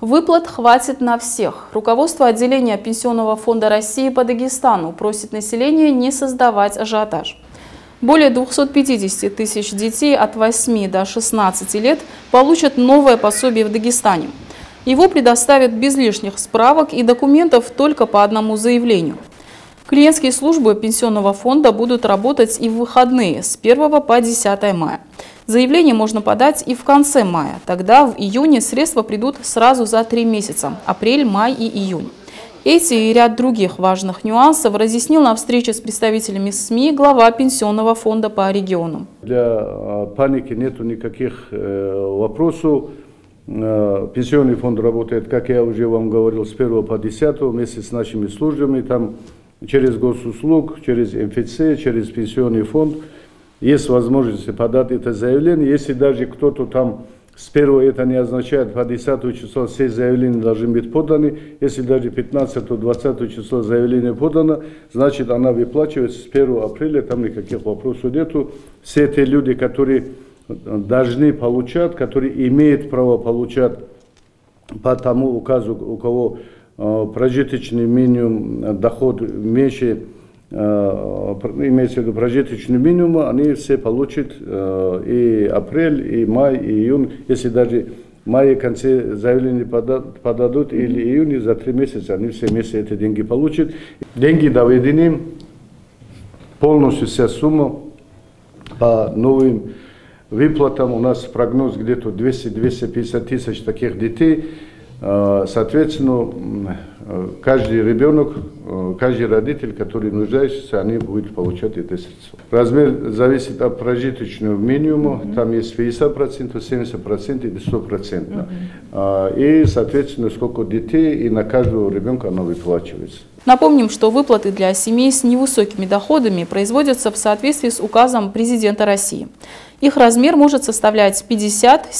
Выплат хватит на всех. Руководство отделения Пенсионного фонда России по Дагестану просит население не создавать ажиотаж. Более 250 тысяч детей от 8 до 16 лет получат новое пособие в Дагестане. Его предоставят без лишних справок и документов только по одному заявлению. Клиентские службы Пенсионного фонда будут работать и в выходные с 1 по 10 мая. Заявление можно подать и в конце мая. Тогда в июне средства придут сразу за 3 месяца – апрель, май и июнь. Эти и ряд других важных нюансов разъяснил на встрече с представителями СМИ глава Пенсионного фонда по региону. Для паники нет никаких вопросов. Пенсионный фонд работает, как я уже вам говорил, с 1 по 10 вместе с нашими службами, там через госуслуг, через МФЦ, через Пенсионный фонд. Есть возможность подать это заявление. Если даже кто-то там с 1-го, это не означает, по 10 число все заявления должны быть поданы. Если даже 15-20 число заявление подано, значит она выплачивается с 1 апреля, там никаких вопросов нету. Все те люди, которые должны получать, которые имеют право получать по тому указу, у кого прожиточный минимум, доход меньше, имеется в виду прожиточный минимум, они все получат и апрель, и май, и июнь. Если даже в мае в конце заявления подадут, или июнь, за 3 месяца они все вместе эти деньги получат. Деньги доведены, полностью вся сумма по новым выплатам. У нас прогноз где-то 200-250 тысяч таких детей. Соответственно, каждый ребенок, каждый родитель, который нуждается, они будут получать это средство. Размер зависит от прожиточного минимума, там есть 50%, 70% и 100%. И, соответственно, сколько детей, и на каждого ребенка оно выплачивается. Напомним, что выплаты для семей с невысокими доходами производятся в соответствии с указом президента России. Их размер может составлять 50,